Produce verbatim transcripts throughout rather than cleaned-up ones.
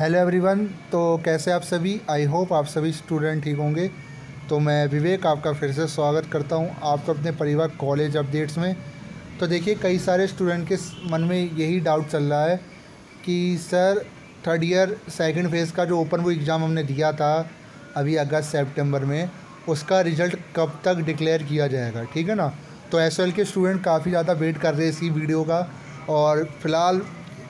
Hello everyone, तो कैसे आप सभी, आई होप आप सभी स्टूडेंट ठीक होंगे। तो मैं विवेक आपका फिर से स्वागत करता हूं आपका अपने परिवार कॉलेज अपडेट्स में। तो देखिए, कई सारे स्टूडेंट के मन में यही डाउट चल रहा है कि sir third year second phase का जो ओपन बुक एग्ज़ाम हमने दिया था अभी अगस्त सेप्टेम्बर में, उसका रिज़ल्ट कब तक डिक्लेयर किया जाएगा, ठीक है ना। तो एस एल के स्टूडेंट काफ़ी ज़्यादा वेट कर रहे हैं इसी वीडियो का, और फ़िलहाल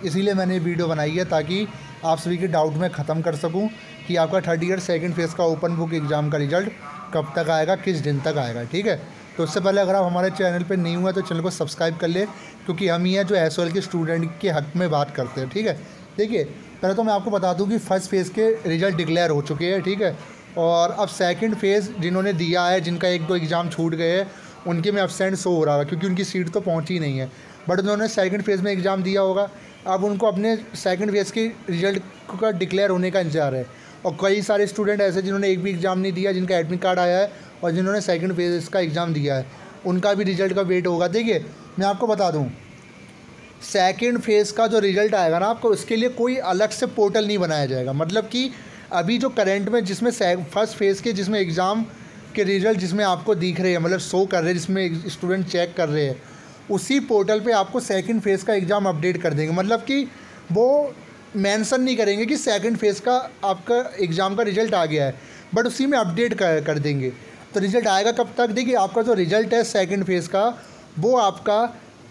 इसीलिए मैंने ये वीडियो बनाई है ताकि आप सभी के डाउट में ख़त्म कर सकूं कि आपका थर्ड ईयर सेकंड फेज़ का ओपन बुक एग्ज़ाम का रिज़ल्ट कब तक आएगा, किस दिन तक आएगा, ठीक है। तो उससे पहले अगर आप हमारे चैनल पे नहीं हुए तो चैनल को सब्सक्राइब कर ले, क्योंकि हम ये जो एस ओ एल के स्टूडेंट के हक़ में बात करते हैं, ठीक है। देखिए, पहले तो मैं आपको बता दूँ कि फ़र्स्ट फेज़ के रिज़ल्ट डिक्लेयर हो चुके हैं, ठीक है। और अब सेकेंड फेज़ जिन्होंने दिया है, जिनका एक दो एग्ज़ाम छूट गए, उनके में एब्सेंट शो हो रहा है क्योंकि उनकी सीट तो पहुँची नहीं है, बट उन्होंने सेकेंड फेज़ में एग्ज़ाम दिया होगा। अब उनको अपने सेकंड फेज़ के रिज़ल्ट का डिक्लेयर होने का इंतजार है। और कई सारे स्टूडेंट ऐसे जिन्होंने एक भी एग्ज़ाम नहीं दिया, जिनका एडमिट कार्ड आया है, और जिन्होंने सेकंड फेज़ का एग्ज़ाम दिया है, उनका भी रिज़ल्ट का वेट होगा। देखिए, मैं आपको बता दूं, सेकंड फेज़ का जो रिज़ल्ट आएगा ना आपको, उसके लिए कोई अलग से पोर्टल नहीं बनाया जाएगा। मतलब कि अभी जो करेंट में जिसमें फर्स्ट फेज़ के जिसमें एग्ज़ाम के रिज़ल्ट जिसमें आपको दिख रहे हैं, मतलब शो कर रहे हैं, जिसमें स्टूडेंट चेक कर रहे हैं, उसी पोर्टल पे आपको सेकंड फेज़ का एग्ज़ाम अपडेट कर देंगे। मतलब कि वो मेंशन नहीं करेंगे कि सेकंड फेज़ का आपका एग्ज़ाम का रिज़ल्ट आ गया है, बट उसी में अपडेट कर कर देंगे। तो रिज़ल्ट आएगा कब तक? देखिए, आपका जो रिज़ल्ट है सेकंड फेज़ का, वो आपका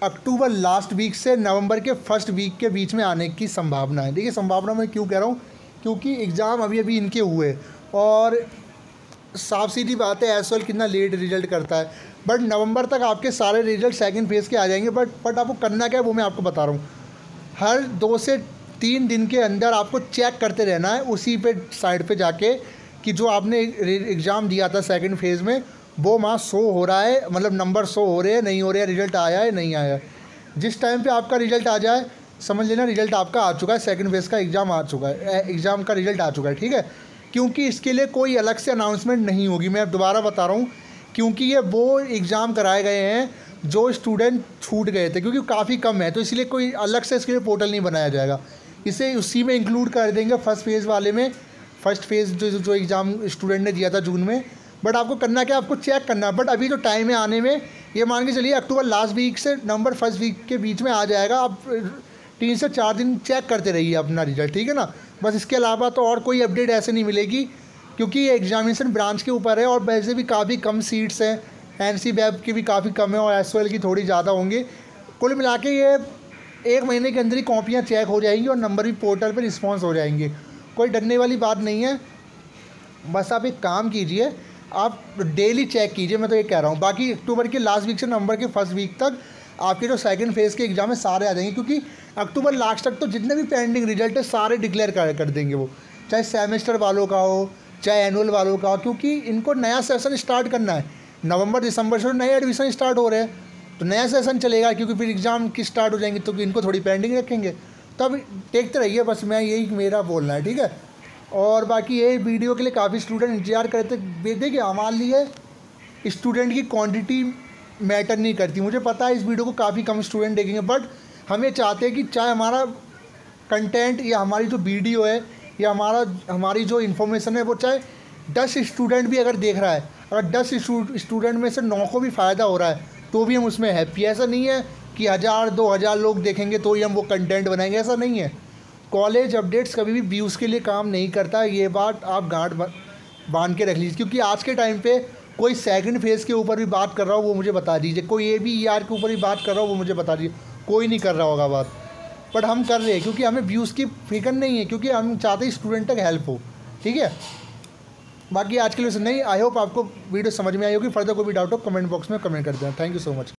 अक्टूबर लास्ट वीक से नवंबर के फर्स्ट वीक के बीच में आने की संभावना है। देखिए, संभावना मैं क्यों कह रहा हूँ, क्योंकि एग्ज़ाम अभी अभी इनके हुए, और साफ सीधी बात है एस ओ एल कितना लेट रिज़ल्ट करता है। बट नवंबर तक आपके सारे रिज़ल्ट सेकंड फेज़ के आ जाएंगे। बट बट आपको करना क्या है वो मैं आपको बता रहा हूँ। हर दो से तीन दिन के अंदर आपको चेक करते रहना है उसी पे साइड पे जाके कि जो आपने एग्ज़ाम दिया था सेकंड फेज़ में, वो माँ शो हो रहा है, मतलब नंबर शो हो रहे हैं, नहीं हो रहे हैं, रिज़ल्ट आया है, नहीं आया। जिस टाइम पर आपका रिज़ल्ट आ जाए, समझ लेना रिज़ल्ट आपका आ चुका है, सेकेंड फेज़ का एग्ज़ाम आ चुका है, एग्ज़ाम का रिज़ल्ट आ चुका है, ठीक है। क्योंकि इसके लिए कोई अलग से अनाउंसमेंट नहीं होगी, मैं दोबारा बता रहा हूँ, क्योंकि ये वो एग्ज़ाम कराए गए हैं जो स्टूडेंट छूट गए थे, क्योंकि काफ़ी कम है, तो इसलिए कोई अलग से इसके लिए पोर्टल नहीं बनाया जाएगा। इसे उसी में इंक्लूड कर देंगे, फर्स्ट फेज़ वाले में, फर्स्ट फेज़ जो जो एग्ज़ाम स्टूडेंट ने दिया था जून में। बट आपको करना क्या, आपको चेक करना है। बट अभी तो टाइम है आने में, ये मान के चलिए अक्टूबर लास्ट वीक से नवंबर फर्स्ट वीक के बीच में आ जाएगा। आप तीन से चार दिन चेक करते रहिए अपना रिज़ल्ट, ठीक है ना। बस इसके अलावा तो और कोई अपडेट ऐसे नहीं मिलेगी, क्योंकि ये एग्जामिनेशन ब्रांच के ऊपर है, और वैसे भी काफ़ी कम सीट्स हैं, एनसी वेब की भी काफ़ी कम है, और एसओएल की थोड़ी ज़्यादा होंगी। कुल मिला के ये एक महीने के अंदर ही कॉपियाँ चेक हो जाएंगी, और नंबर भी पोर्टल पर रिस्पॉन्स हो जाएंगे। कोई डरने वाली बात नहीं है। बस आप एक काम कीजिए, आप डेली चेक कीजिए, मैं तो ये कह रहा हूँ। बाकी अक्टूबर के लास्ट वीक से नवंबर के फर्स्ट वीक तक आपके जो सेकंड फेज़ के एग्ज़ाम है सारे आ जाएंगे, क्योंकि अक्टूबर लास्ट तक तो जितने भी पेंडिंग रिजल्ट है सारे डिक्लेयर कर कर देंगे वो, चाहे सेमेस्टर वालों का हो, चाहे एनुअल वालों का हो, क्योंकि इनको नया सेशन स्टार्ट करना है। नवंबर दिसंबर से नए एडमिशन स्टार्ट हो रहे हैं, तो नया सेशन चलेगा, क्योंकि फिर एग्ज़ाम की स्टार्ट हो जाएंगी, तो इनको थोड़ी पेंडिंग रखेंगे। तो अब देखते रहिए, बस मैं यही मेरा बोलना है, ठीक है। और बाकी ये वीडियो के लिए काफ़ी स्टूडेंट इंतजार करते देखिए, हमारे लिए स्टूडेंट की क्वान्टिटी मैटर नहीं करती। मुझे पता है इस वीडियो को काफ़ी कम स्टूडेंट देखेंगे, बट हम ये चाहते हैं कि चाहे हमारा कंटेंट या हमारी जो वीडियो है या हमारा हमारी जो इन्फॉर्मेशन है, वो चाहे दस स्टूडेंट भी अगर देख रहा है, अगर दस स्टूडेंट में से नौ को भी फ़ायदा हो रहा है तो भी हम उसमें हैप्पी। ऐसा नहीं है कि हज़ार दो हज़ार लोग देखेंगे तो ही हम वो कंटेंट बनाएंगे, ऐसा नहीं है। कॉलेज अपडेट्स कभी भी व्यूज़ के लिए काम नहीं करता, ये बात आप गांठ बांध के रख लीजिए, क्योंकि आज के टाइम पर कोई सेकंड फेज़ के ऊपर भी बात कर रहा हो वो मुझे बता दीजिए, कोई ए बी ई आर के ऊपर भी बात कर रहा हो वो मुझे बता दीजिए, कोई नहीं कर रहा होगा बात, बट हम कर रहे हैं, क्योंकि हमें व्यूज़ की फिक्र नहीं है, क्योंकि हम चाहते हैं स्टूडेंट तक हेल्प हो, ठीक है। बाकी आज के लिए नहीं, आई होप आपको वीडियो समझ में आई होगी। फर्दर कोई भी डाउट हो कमेंट बॉक्स में कमेंट कर देना। Thank you so much.